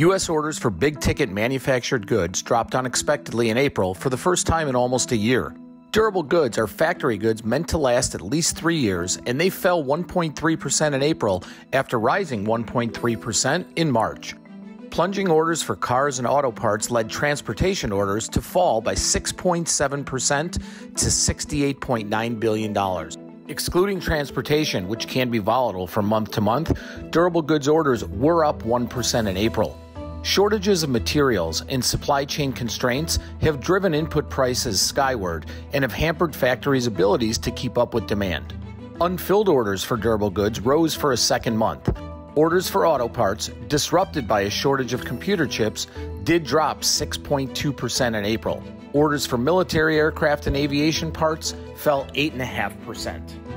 U.S. orders for big-ticket manufactured goods dropped unexpectedly in April for the first time in almost a year. Durable goods are factory goods meant to last at least 3 years, and they fell 1.3% in April after rising 1.3% in March. Plunging orders for cars and auto parts led transportation orders to fall by 6.7% to $68.9 billion. Excluding transportation, which can be volatile from month to month, durable goods orders were up 1% in April. Shortages of materials and supply chain constraints have driven input prices skyward and have hampered factories' abilities to keep up with demand. Unfilled orders for durable goods rose for a second month. Orders for auto parts, disrupted by a shortage of computer chips, did drop 6.2% in April. Orders for military aircraft and aviation parts fell 8.5%.